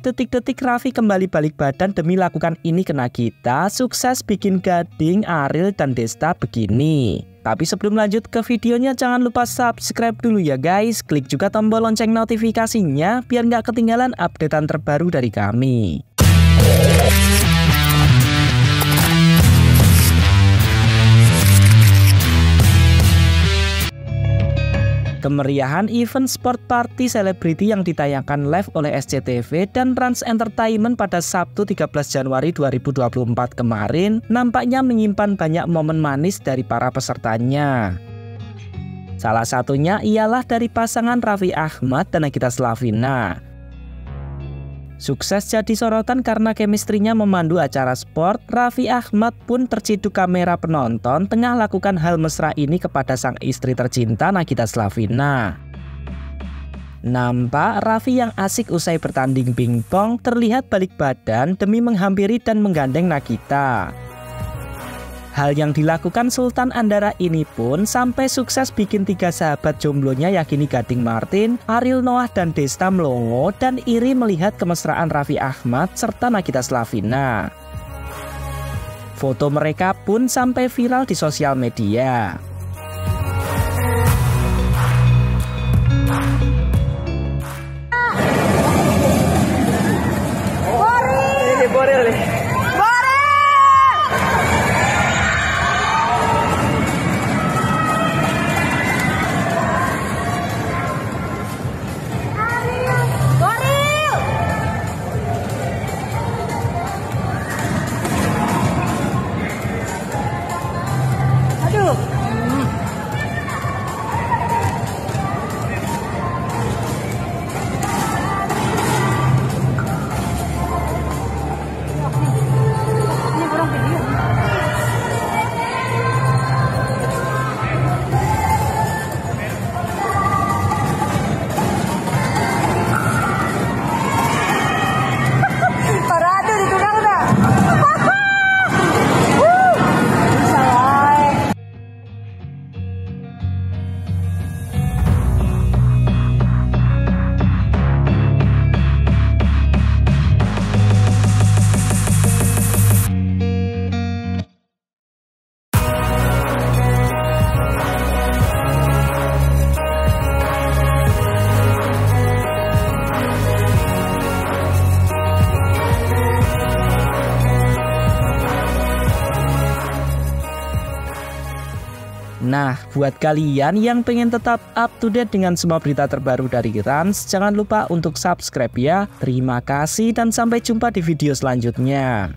Detik-detik Raffi kembali balik badan demi lakukan ini ke Nagita, sukses bikin Gading, Ariel, dan Desta begini. Tapi sebelum lanjut ke videonya, jangan lupa subscribe dulu ya guys. Klik juga tombol lonceng notifikasinya biar nggak ketinggalan updatean terbaru dari kami. Kemeriahan event sport party selebriti yang ditayangkan live oleh SCTV dan Rans Entertainment pada Sabtu 13 Januari 2024 kemarin nampaknya menyimpan banyak momen manis dari para pesertanya. Salah satunya ialah dari pasangan Raffi Ahmad dan Nagita Slavina. Sukses jadi sorotan karena chemistry-nya memandu acara sport, Raffi Ahmad pun terciduk kamera penonton tengah lakukan hal mesra ini kepada sang istri tercinta Nagita Slavina. Nampak Raffi yang asik usai bertanding pingpong terlihat balik badan demi menghampiri dan menggandeng Nagita. Hal yang dilakukan Sultan Andara ini pun sampai sukses bikin tiga sahabat jomblonya yakni Gading Martin, Ariel Noah, dan Desta melongo dan iri melihat kemesraan Raffi Ahmad serta Nagita Slavina. Foto mereka pun sampai viral di sosial media. Nah, buat kalian yang pengen tetap up to date dengan semua berita terbaru dari Rans, jangan lupa untuk subscribe ya. Terima kasih dan sampai jumpa di video selanjutnya.